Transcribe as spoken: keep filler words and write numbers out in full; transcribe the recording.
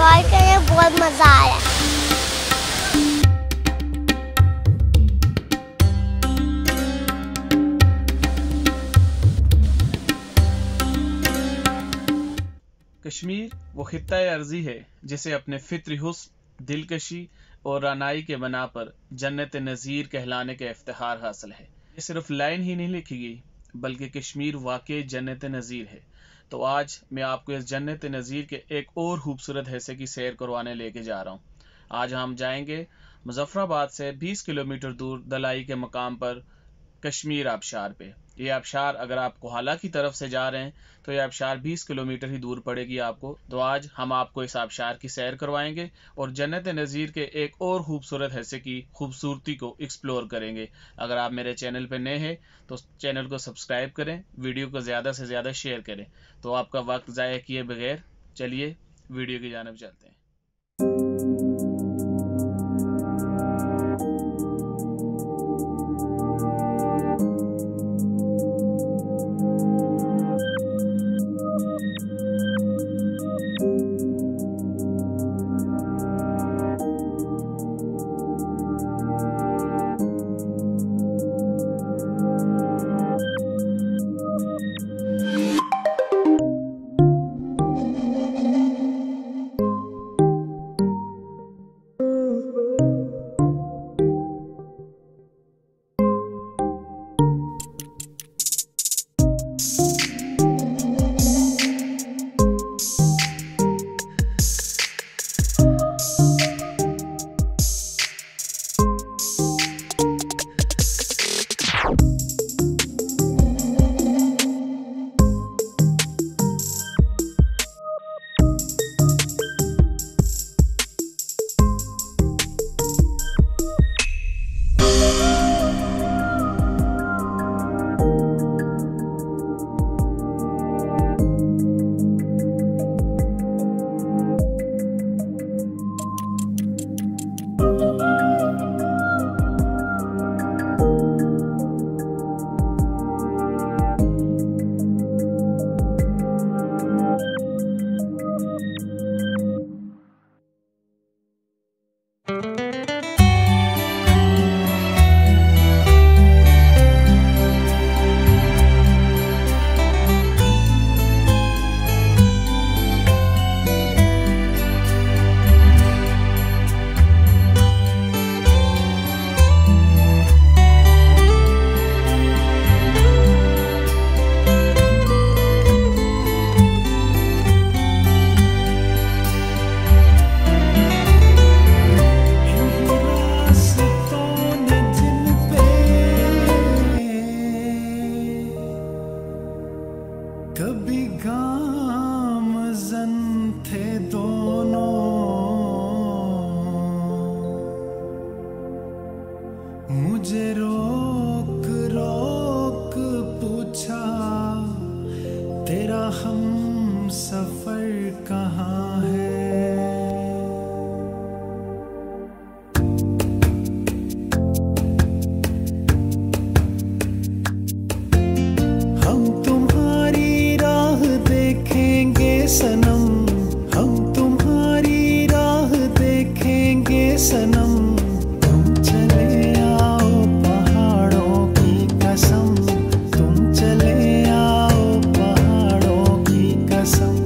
Enjoy करें, बहुत मजा आया। कश्मीर वो खित्ता अर्जी है जिसे अपने फितरी हुस्न, दिलकशी और रानाई के बना पर जन्नत नज़ीर कहलाने का इफ्तिहार हासिल है। ये सिर्फ लाइन ही नहीं लिखी गई बल्कि कश्मीर वाकई जन्नत नज़ीर है। तो आज मैं आपको इस जन्नत नज़ीर के एक और खूबसूरत हिस्से की सैर करवाने लेके जा रहा हूँ। आज हम जाएंगे मुजफ्फराबाद से बीस किलोमीटर दूर दलाई के मकाम पर कश्मीर आबशार पे। ये आबशार अगर आप कोहाला की तरफ से जा रहे हैं तो ये आबशार बीस किलोमीटर ही दूर पड़ेगी आपको। तो आज हम आपको इस आबशार की सैर करवाएंगे और जन्नत नज़ीर के एक और खूबसूरत हिस्से की खूबसूरती को एक्सप्लोर करेंगे। अगर आप मेरे चैनल पे नए हैं तो चैनल को सब्सक्राइब करें, वीडियो को ज़्यादा से ज़्यादा शेयर करें। तो आपका वक्त ज़ाया किए बगैर चलिए वीडियो की जानिब चलते हैं। कभी गामज़न थे दोनों, मुझे रोक रोक पूछा तेरा हम सफर कहाँ है। Some